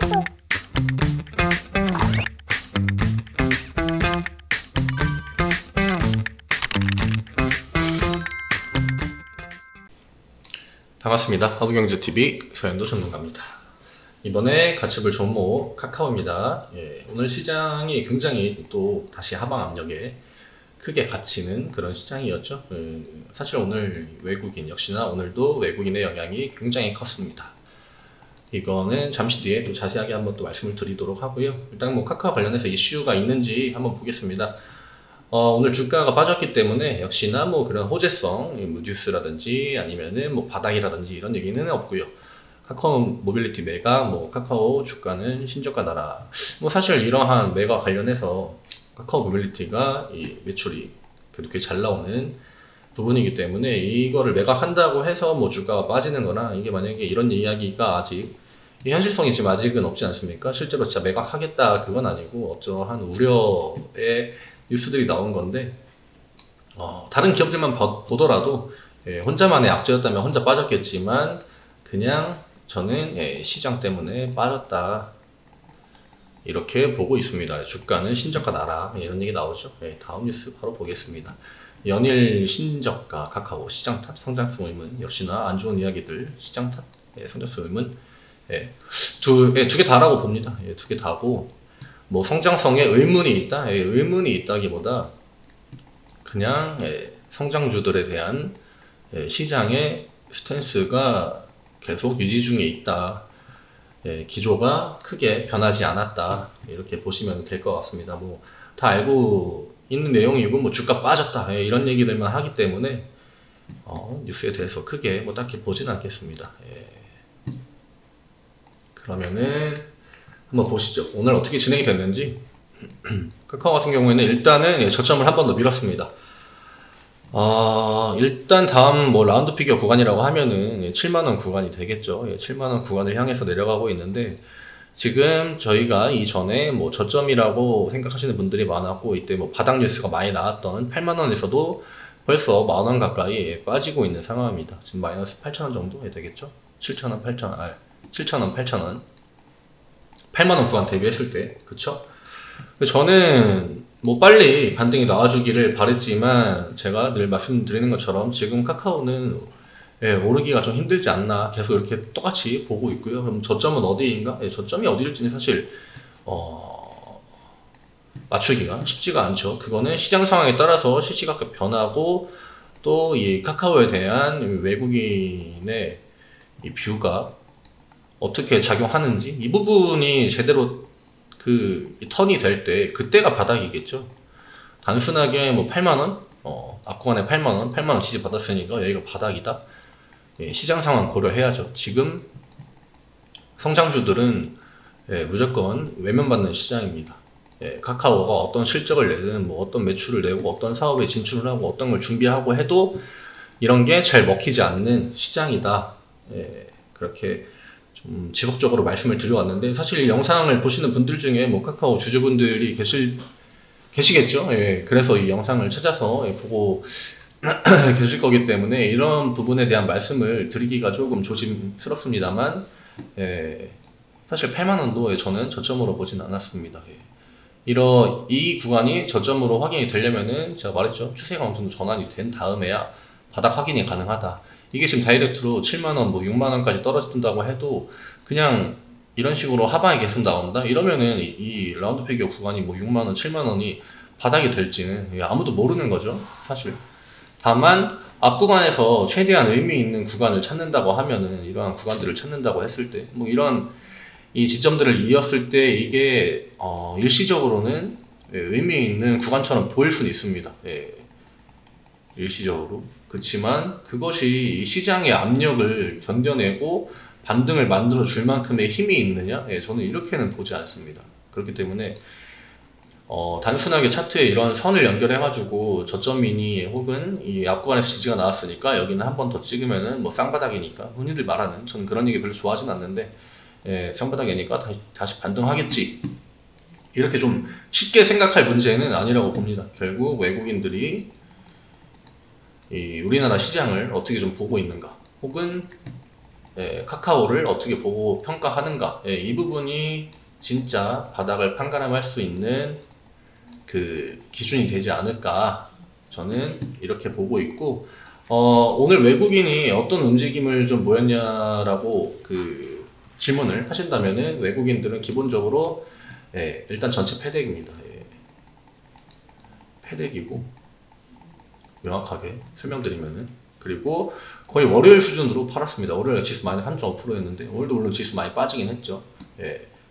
카톡. 반갑습니다. 허브경제TV 서현도 전문가입니다. 이번에 같이 볼 종목 카카오입니다. 예, 오늘 시장이 굉장히 또 다시 하방 압력에 크게 갇히는 그런 시장이었죠. 사실 오늘 외국인 역시나 오늘도 외국인의 영향이 굉장히 컸습니다. 이거는 잠시 뒤에 또 자세하게 한번 또 말씀을 드리도록 하고요. 일단 뭐 카카오 관련해서 이슈가 있는지 한번 보겠습니다. 오늘 주가가 빠졌기 때문에 역시나 뭐 그런 호재성 뭐 뉴스라든지 아니면은 뭐 바닥이라든지 이런 얘기는 없고요. 카카오 모빌리티 매각, 뭐 카카오 주가는 신저가 나라. 뭐 사실 이러한 매각 관련해서 카카오 모빌리티가 이 매출이 그렇게 잘 나오는 부분이기 때문에 이거를 매각한다고 해서 뭐 주가가 빠지는 거나 이게 만약에 이런 이야기가 아직 현실성이 지금 아직은 없지 않습니까? 실제로 진짜 매각하겠다 그건 아니고 어쩌한 우려의 뉴스들이 나온 건데 다른 기업들만 보더라도 혼자만의 악재였다면 혼자 빠졌겠지만 그냥 저는 시장 때문에 빠졌다 이렇게 보고 있습니다. 주가는 신저가 나라 이런 얘기 나오죠. 다음 뉴스 바로 보겠습니다. 연일 신저가 카카오 시장 탓 성장성 의문 역시나 안 좋은 이야기들 시장 탓 성장성 의문 두 개 다라고 봅니다. 두 개 다고 뭐 성장성에 의문이 있다 의문이 있다기보다 그냥 성장주들에 대한 시장의 스탠스가 계속 유지 중에 있다. 기조가 크게 변하지 않았다 이렇게 보시면 될 것 같습니다. 뭐 다 알고 있는 내용이고 뭐 주가 빠졌다 이런 얘기들만 하기 때문에 뉴스에 대해서 크게 뭐 딱히 보진 않겠습니다. 그러면은 한번 보시죠. 오늘 어떻게 진행이 됐는지. 카카오 같은 경우에는 일단은 저점을 한 번 더 밀었습니다. 일단 다음 뭐 라운드 피겨 구간이라고 하면은 7만원 구간이 되겠죠. 7만원 구간을 향해서 내려가고 있는데 지금 저희가 이전에 뭐 저점이라고 생각하시는 분들이 많았고 이때 뭐 바닥 뉴스가 많이 나왔던 8만원에서도 벌써 만원 가까이 빠지고 있는 상황입니다. 지금 마이너스 8천원 정도 되겠죠. 7천원 8천원 7천원 8천원 8만원 구간 대비했을 때 그쵸? 저는 뭐 빨리 반등이 나와주기를 바랬지만 제가 늘 말씀드리는 것처럼 지금 카카오는 오르기가 좀 힘들지 않나 계속 이렇게 똑같이 보고 있고요. 그럼 저점은 어디인가? 저점이 어디일지는 사실 맞추기가 쉽지가 않죠. 그거는 시장 상황에 따라서 시시각각 변하고 또 이 카카오에 대한 외국인의 이 뷰가 어떻게 작용하는지 이 부분이 제대로 그 턴이 될 때 그때가 바닥이겠죠. 단순하게 뭐 8만원 앞구간에 8만원 지지 받았으니까 여기가 바닥이다. 시장 상황 고려해야죠. 지금 성장주들은 무조건 외면받는 시장입니다. 카카오가 어떤 실적을 내든 뭐 어떤 매출을 내고 어떤 사업에 진출을 하고 어떤 걸 준비하고 해도 이런 게 잘 먹히지 않는 시장이다. 그렇게 좀 지속적으로 말씀을 드려왔는데 사실 이 영상을 보시는 분들 중에 뭐 카카오 주주분들이 계시겠죠. 그래서 이 영상을 찾아서 보고 계실 거기 때문에 이런 부분에 대한 말씀을 드리기가 조금 조심스럽습니다만 사실 8만원도 저는 저점으로 보진 않았습니다. 이 구간이 저점으로 확인이 되려면은 제가 말했죠. 추세가 어느 정도 전환이 된 다음에야 바닥 확인이 가능하다. 이게 지금 다이렉트로 7만원, 뭐 6만원까지 떨어진다고 해도 그냥 이런 식으로 하방에 계속 나온다? 이러면은 이 라운드 피겨 구간이 뭐 6만원, 7만원이 바닥이 될지는 아무도 모르는 거죠, 사실. 다만, 앞구간에서 최대한 의미 있는 구간을 찾는다고 하면은 이러한 구간들을 찾는다고 했을 때, 뭐 이런 이 지점들을 이었을 때 이게, 일시적으로는 의미 있는 구간처럼 보일 수는 있습니다. 예. 일시적으로. 그렇지만 그것이 시장의 압력을 견뎌내고 반등을 만들어 줄 만큼의 힘이 있느냐? 저는 이렇게는 보지 않습니다. 그렇기 때문에 단순하게 차트에 이런 선을 연결해가지고 저점이니 혹은 이 앞구간에서 지지가 나왔으니까 여기는 한 번 더 찍으면은 뭐 쌍바닥이니까 흔히들 말하는 저는 그런 얘기 별로 좋아하진 않는데 쌍바닥이니까 다시 반등하겠지. 이렇게 좀 쉽게 생각할 문제는 아니라고 봅니다. 결국 외국인들이 이 우리나라 시장을 어떻게 좀 보고 있는가 혹은 카카오를 어떻게 보고 평가하는가, 이 부분이 진짜 바닥을 판가름할 수 있는 그 기준이 되지 않을까, 저는 이렇게 보고 있고, 오늘 외국인이 어떤 움직임을 좀 보였냐라고 그 질문을 하신다면은, 외국인들은 기본적으로 일단 전체 패덱입니다. 패덱이고, 명확하게 설명드리면은, 그리고 거의 월요일 수준으로 팔았습니다. 월요일 지수 많이 3.5%였는데 오늘도 물론 지수 많이 빠지긴 했죠.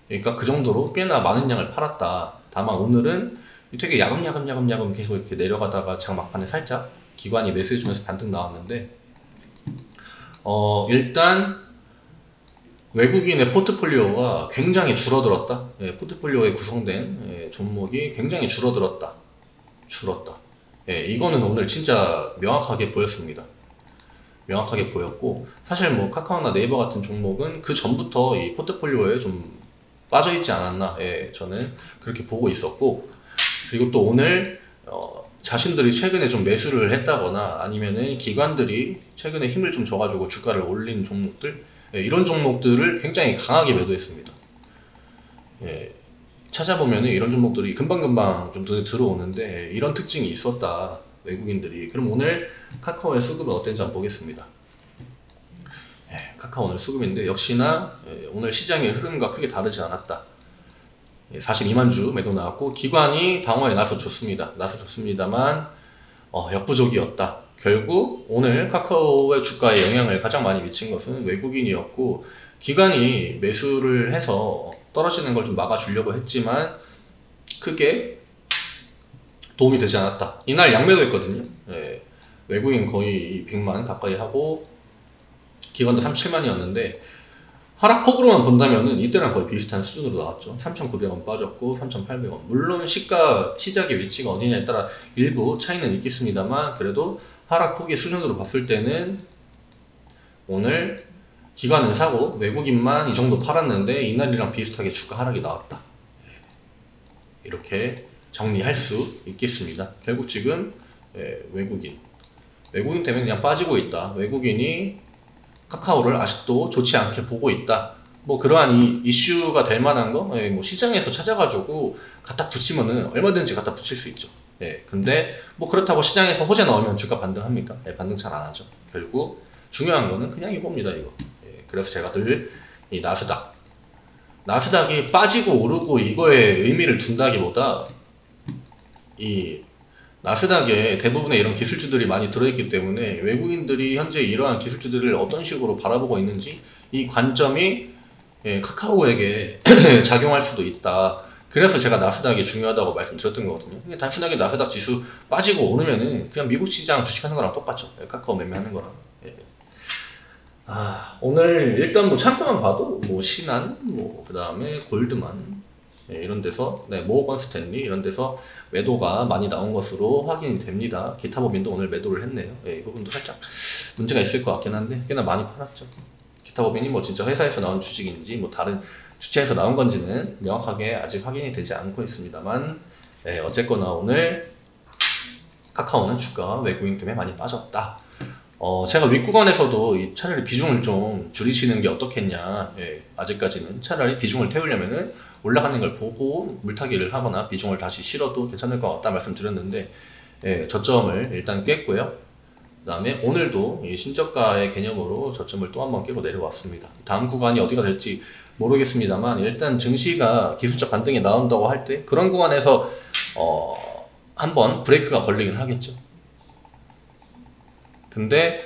그러니까 그 정도로 꽤나 많은 양을 팔았다. 다만 오늘은 되게 야금야금 계속 이렇게 내려가다가 장막판에 살짝 기관이 매수해 주면서 반등 나왔는데, 일단 외국인의 포트폴리오가 굉장히 줄어들었다. 포트폴리오에 구성된 종목이 굉장히 줄어들었다. 이거는 오늘 진짜 명확하게 보였습니다. 명확하게 보였고, 사실 뭐 카카오나 네이버 같은 종목은 그 전부터 이 포트폴리오에 좀 빠져있지 않았나, 저는 그렇게 보고 있었고, 그리고 또 오늘 자신들이 최근에 좀 매수를 했다거나 아니면은 기관들이 최근에 힘을 좀 줘가지고 주가를 올린 종목들, 이런 종목들을 굉장히 강하게 매도했습니다. 찾아보면 이런 종목들이 금방금방 좀 눈에 들어오는데, 이런 특징이 있었다, 외국인들이. 그럼 오늘 카카오의 수급은 어땠는지 한번 보겠습니다. 카카오 오늘 수급인데, 역시나 오늘 시장의 흐름과 크게 다르지 않았다. 42만 주 매도 나왔고, 기관이 방어에 나서 좋습니다만 역부족이었다. 결국 오늘 카카오의 주가에 영향을 가장 많이 미친 것은 외국인이었고, 기관이 매수를 해서 떨어지는 걸 좀 막아주려고 했지만 크게 도움이 되지 않았다. 이날 양매도 했거든요. 외국인 거의 100만 가까이 하고, 기관도 37만이었는데 하락폭으로만 본다면은 이때랑 거의 비슷한 수준으로 나왔죠. 3,900원 빠졌고 3,800원. 물론 시작의 위치가 어디냐에 따라 일부 차이는 있겠습니다만, 그래도 하락폭의 수준으로 봤을 때는 오늘 기관은 사고 외국인만 이 정도 팔았는데 이날이랑 비슷하게 주가 하락이 나왔다. 이렇게 정리할 수 있겠습니다. 결국 지금 외국인 때문에 그냥 빠지고 있다. 외국인이 카카오를 아직도 좋지 않게 보고 있다. 뭐 그러한 이슈가 될 만한 거, 뭐 시장에서 찾아가지고 갖다 붙이면은 얼마든지 갖다 붙일 수 있죠. 근데 뭐 그렇다고 시장에서 호재 나오면 주가 반등합니까? 반등 잘 안 하죠. 결국 중요한 거는 그냥 이겁니다, 이거. 그래서 제가 늘 이 나스닥이 빠지고 오르고 이거에 의미를 둔다기보다, 이 나스닥에 대부분의 이런 기술주들이 많이 들어있기 때문에 외국인들이 현재 이러한 기술주들을 어떤 식으로 바라보고 있는지, 이 관점이 카카오에게 작용할 수도 있다. 그래서 제가 나스닥이 중요하다고 말씀드렸던 거거든요. 단순하게 나스닥 지수 빠지고 오르면은 그냥 미국 시장 주식하는 거랑 똑같죠. 카카오 매매하는 거랑. 오늘 일단 뭐 창고만 봐도 뭐 신한, 뭐 그 다음에 골드만, 이런 데서, 모건 스탠리 이런 데서 매도가 많이 나온 것으로 확인이 됩니다. 기타법인도 오늘 매도를 했네요. 이 부분도 살짝 문제가 있을 것 같긴 한데 꽤나 많이 팔았죠. 기타법인이 뭐 진짜 회사에서 나온 주식인지 뭐 다른 주체에서 나온 건지는 명확하게 아직 확인이 되지 않고 있습니다만, 어쨌거나 오늘 카카오는 주가 외국인 때문에 많이 빠졌다. 제가 윗구간에서도 이 차라리 비중을 좀 줄이시는 게 어떻겠냐, 아직까지는 차라리 비중을 태우려면은 올라가는 걸 보고 물타기를 하거나 비중을 다시 실어도 괜찮을 것 같다 말씀드렸는데, 저점을 일단 깼고요. 그 다음에 오늘도 이 신저가의 개념으로 저점을 또 한번 깨고 내려왔습니다. 다음 구간이 어디가 될지 모르겠습니다만, 일단 증시가 기술적 반등이 나온다고 할 때 그런 구간에서 한번 브레이크가 걸리긴 하겠죠. 근데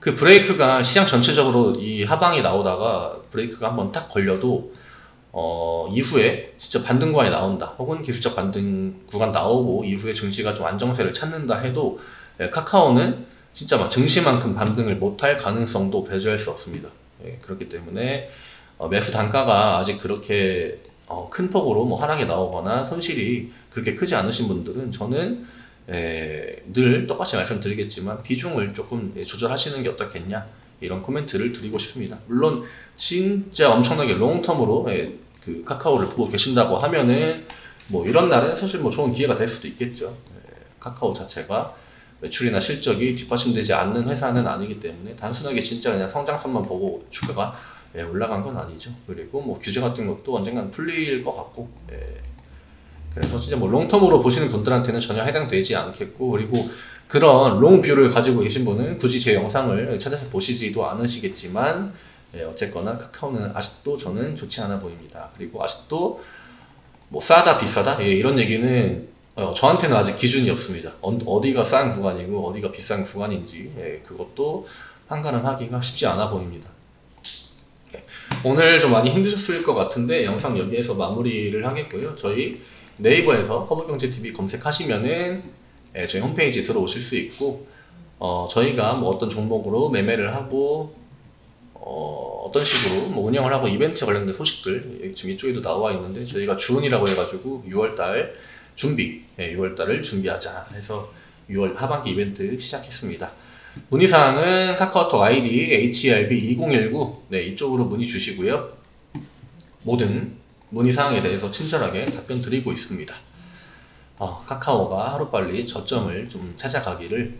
그 브레이크가 시장 전체적으로 이 하방이 나오다가 브레이크가 한번 딱 걸려도 이후에 진짜 반등 구간이 나온다, 혹은 기술적 반등 구간 나오고 이후에 증시가 좀 안정세를 찾는다 해도, 카카오는 진짜 막 증시만큼 반등을 못할 가능성도 배제할 수 없습니다. 그렇기 때문에 매수 단가가 아직 그렇게 큰 폭으로 뭐 하락이 나오거나 손실이 그렇게 크지 않으신 분들은, 저는 늘 똑같이 말씀드리겠지만 비중을 조금 조절하시는 게 어떻겠냐, 이런 코멘트를 드리고 싶습니다. 물론 진짜 엄청나게 롱텀으로 그 카카오를 보고 계신다고 하면은 뭐 이런 날은 사실 뭐 좋은 기회가 될 수도 있겠죠. 카카오 자체가 매출이나 실적이 뒷받침되지 않는 회사는 아니기 때문에 단순하게 진짜 그냥 성장성만 보고 주가가 예, 올라간 건 아니죠. 그리고 뭐 규제 같은 것도 언젠간 풀릴 것 같고, 예. 그래서 진짜 뭐 롱텀으로 보시는 분들한테는 전혀 해당되지 않겠고, 그리고 그런 롱뷰를 가지고 계신 분은 굳이 제 영상을 찾아서 보시지도 않으시겠지만, 예, 어쨌거나 카카오는 아직도 저는 좋지 않아 보입니다. 그리고 아직도 뭐 싸다 비싸다, 예, 이런 얘기는 저한테는 아직 기준이 없습니다. 어디가 싼 구간이고 어디가 비싼 구간인지, 예, 그것도 판가름하기가 쉽지 않아 보입니다. 오늘 좀 많이 힘드셨을 것 같은데 영상 여기에서 마무리를 하겠고요. 저희 네이버에서 허브경제TV 검색하시면은 저희 홈페이지 들어오실 수 있고, 저희가 뭐 어떤 종목으로 매매를 하고 어떤 식으로 뭐 운영을 하고 이벤트 관련된 소식들 지금 이쪽에도 나와 있는데, 저희가 주은이라고 해가지고 6월달 준비, 6월달을 준비하자 해서 6월 하반기 이벤트 시작했습니다. 문의사항은 카카오톡 아이디 HRB2019, 네, 이쪽으로 문의 주시고요. 모든 문의사항에 대해서 친절하게 답변 드리고 있습니다. 카카오가 하루빨리 저점을 좀 찾아가기를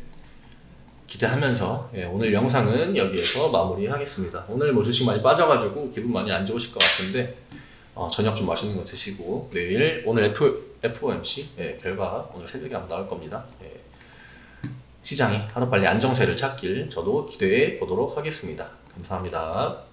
기대하면서, 예, 오늘 영상은 여기에서 마무리하겠습니다. 오늘 뭐 주식 많이 빠져가지고 기분 많이 안 좋으실 것 같은데, 저녁 좀 맛있는 거 드시고, 내일 오늘 FOMC 예, 결과 오늘 새벽에 아마 나올 겁니다. 예. 시장이 하루빨리 안정세를 찾길 저도 기대해 보도록 하겠습니다. 감사합니다.